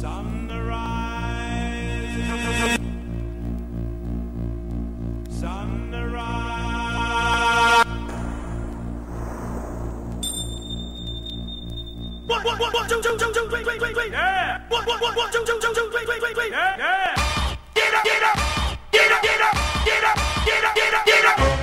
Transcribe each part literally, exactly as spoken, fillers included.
Sunrise. Sunrise. What, what, what, what, what, what, what, wait, wait, wait, wait. Yeah. What, what, what, what, what, what, what, wait, wait, wait, wait. Yeah, yeah. Get up, get up, get up, get up, get up, get up, get up, get up.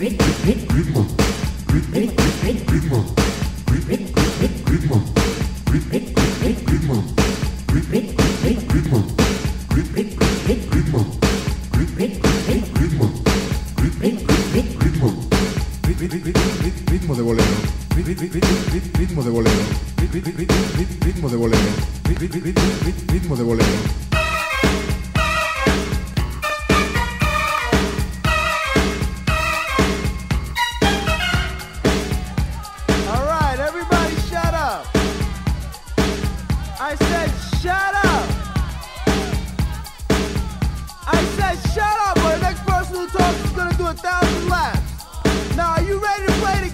Ritmo, ritmo, ritmo, ritmo, ritmo de bolero, ritmo de bolero, ritmo de bolero, ritmo de bolero. I said, shut up! I said, shut up, or the next person who talks is gonna do a thousand laps. Now, are you ready to play the